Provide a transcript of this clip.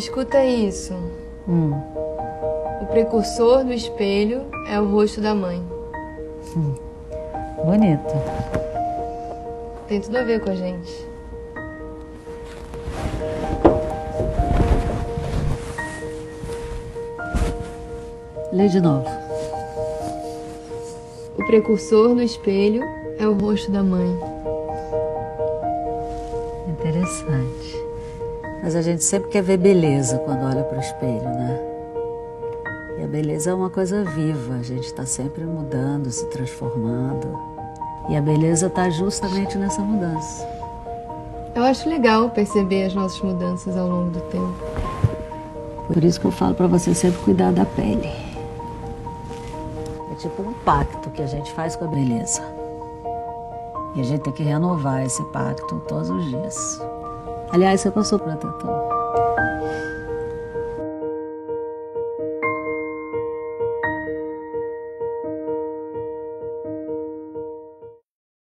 Escuta isso. O precursor do espelho é o rosto da mãe. Bonito. Tem tudo a ver com a gente. Lê de novo. O precursor do espelho é o rosto da mãe. Interessante. Mas a gente sempre quer ver beleza quando olha para o espelho, né? E a beleza é uma coisa viva, a gente está sempre mudando, se transformando. E a beleza está justamente nessa mudança. Eu acho legal perceber as nossas mudanças ao longo do tempo. Por isso que eu falo para você sempre cuidar da pele. É tipo um pacto que a gente faz com a beleza. E a gente tem que renovar esse pacto todos os dias. Aliás, você passou protetor.